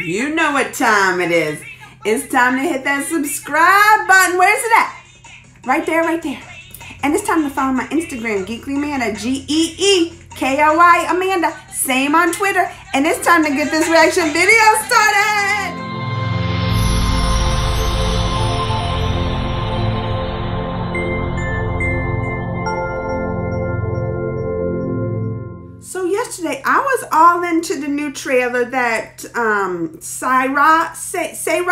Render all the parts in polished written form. You know what time it is. It's time to hit that subscribe button. Where's it at? Right there, right there. And it's time to follow my Instagram, Geekly Amanda, G-E-E-K-L-Y Amanda. Same on Twitter. And it's time to get this reaction video started. So yesterday, I was all into the new trailer that Sayra, you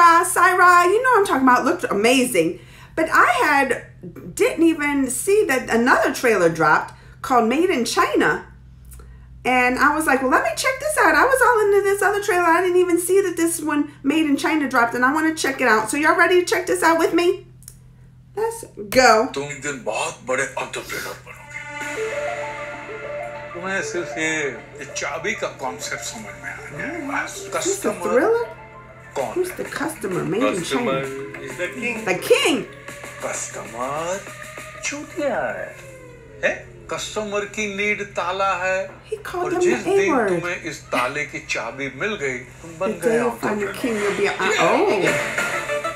know what I'm talking about, looked amazing. But I didn't even see that another trailer dropped called Made in China. And I was like, well, let me check this out. I was all into this other trailer. I didn't even see that this one, Made in China, dropped, and I want to check it out. So y'all ready to check this out with me? Let's go. It's a thriller? Who's the customer? Made in China. Is the king. The king! Customer chut gaya hai. Hai? Customer ki need taala hai. He called him the A-word. The day you'll find the king, you'll be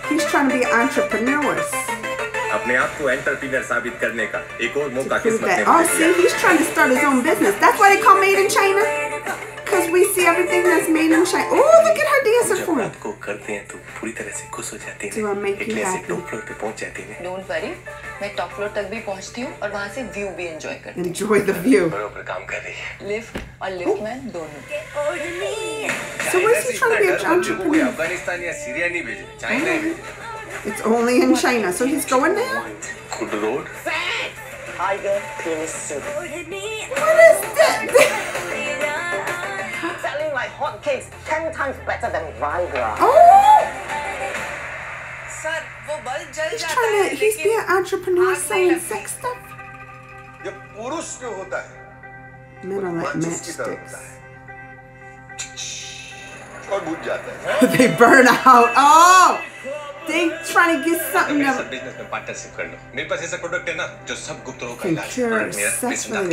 he's trying to be entrepreneurs. अपने आप को entrepreneur साबित करने का एक और मौका किस्मत ने दिया। See, he's trying to start his own business. That's why they call Made in China, because we see everything that's made in China. Oh, look at her dancing for it. को करते हैं तो पूरी तरह से खुश हो जाते हैं। इतने से टॉप फ्लोर पे पहुंच जाते हैं। Don't worry, मैं टॉप फ्लोर तक भी पहुंचती हूँ और वहाँ से व्यू भी एंजॉय करती हूँ। Enjoy the view. पर काम कर रही है। लिफ्ट और लिफ्टमैन दोनों। So where's he trying to be an entrepreneur? Afghanistan या सीरिया नहीं भेजे, चाइना भेजे। It's only in China, so he's going there? Good Lord. What is that? Selling my hotcakes 10 times better than Viagra. Oh! He's being an entrepreneur selling sex stuff? Men are like matchsticks. They burn out. Oh! They trying to get something to what? This is gonna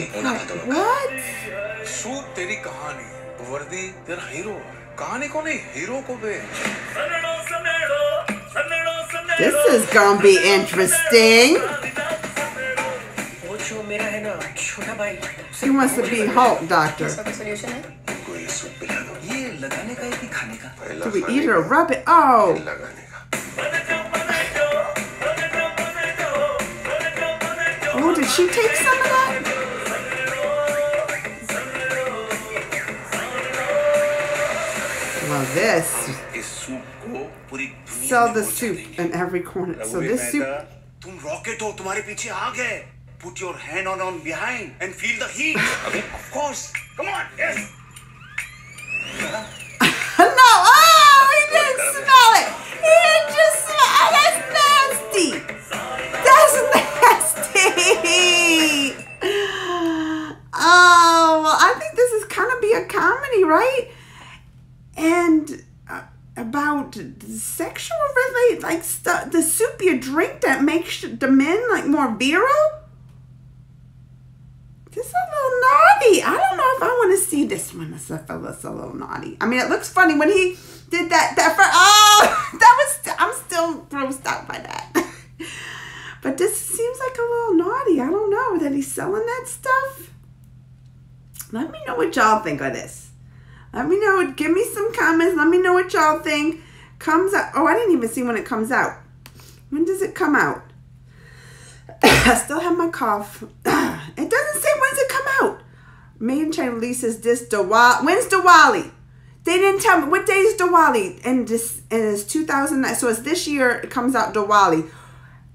be interesting. She wants to be Hulk, doctor. Do we eat it or rub it? Oh! Oh, did she take some of that? Well, this. Sell the soup in every corner. So this soup. Put your hand on behind and feel the heat. Of course. Come on. Yes. Right, and about sexual related like stuff, the soup you drink that makes the men like more virile. This is a little naughty. I don't know if I want to see this one. This fella's a little naughty. I mean, it looks funny when he did that. I'm still grossed out by that. But this seems like a little naughty. I don't know that he's selling that stuff. Let me know what y'all think of this. Let me know. Give me some comments. Let me know what y'all think. Comes out. Oh, I didn't even see when it comes out. When does it come out? I still have my cough. It doesn't say when's it come out. Made in China releases this Diwali. When's Diwali? They didn't tell me. What day is Diwali? And it's 2009. So it's this year. It comes out Diwali.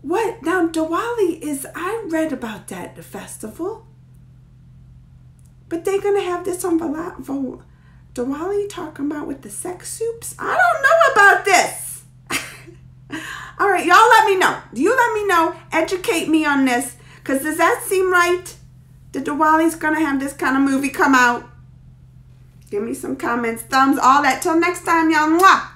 What? Now Diwali is, I read about that festival. But they're going to have this on Diwali. Diwali talking about with the sex soups? I don't know about this. All right, y'all let me know. You let me know. Educate me on this. Because does that seem right? The Diwali's going to have this kind of movie come out. Give me some comments, thumbs, all that. Till next time, y'all.